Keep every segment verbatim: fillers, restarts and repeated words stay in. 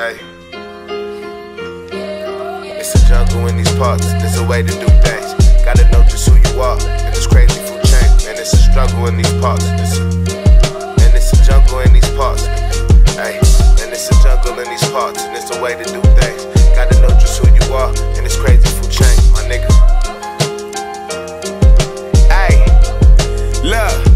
Hey. It's a jungle in these parts, there's a way to do things. Gotta know just who you are, and it's crazy food chain. And it's a struggle in these parts, and it's a jungle in these parts. Hey. And it's a jungle in these parts, and it's a way to do things. Gotta know just who you are, and it's crazy food chain, my nigga. Hey, look.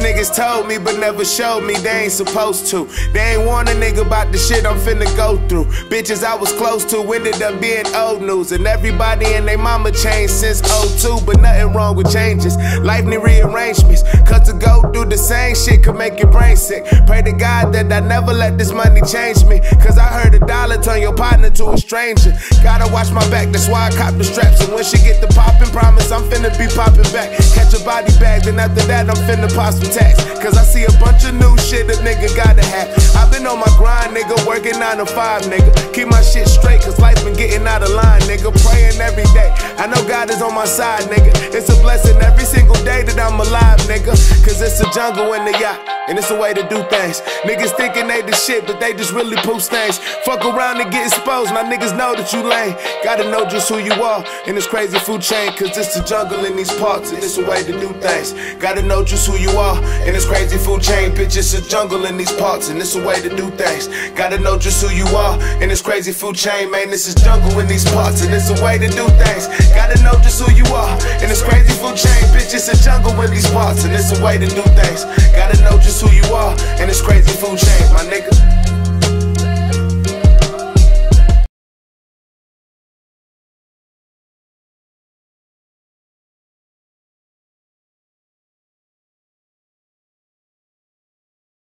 Niggas told me but never showed me they ain't supposed to. They ain't warn a nigga about the shit I'm finna go through. Bitches I was close to ended up being old news. And everybody and they mama changed since oh two. But nothing wrong with changes, life need rearrangements. Cause to go through the same shit could make your brain sick. Pray to God that I never let this money change me. Cause I heard a dollar turn your partner to a stranger. Gotta watch my back, that's why I cop the straps. And when she get the poppin', promise I'm finna be poppin' back. Catch a body bag, then after that I'm finna pop some tax. Cause I see a bunch of new shit a nigga gotta have. I've been on my grind, nigga, working nine to five, nigga. Keep my shit straight, cause life been getting out of line, nigga. Praying every day, I know God is on my side, nigga. It's a blessing every single day that I'm alive, nigga. Cause it's a jungle in the yacht, and it's a way to do things. Niggas thinking they the shit, but they just really poop stains. Fuck around and get exposed, now niggas know that you lame. Gotta know just who you are, in this crazy food chain. Cause it's a jungle in these parts, and it's a way to do things. Gotta know just who you are, in this crazy food chain. Bitch, it's a jungle in these parts, and it's a way to do things. Gotta know just who you are, in this crazy food chain. Man, this is jungle in these parts, and it's a way to do things. Gotta know just who you are, in this crazy food chain. Bitch, it's a jungle in these parts, and it's a way to do things. Gotta know just who you are, in this crazy food chain, my nigga.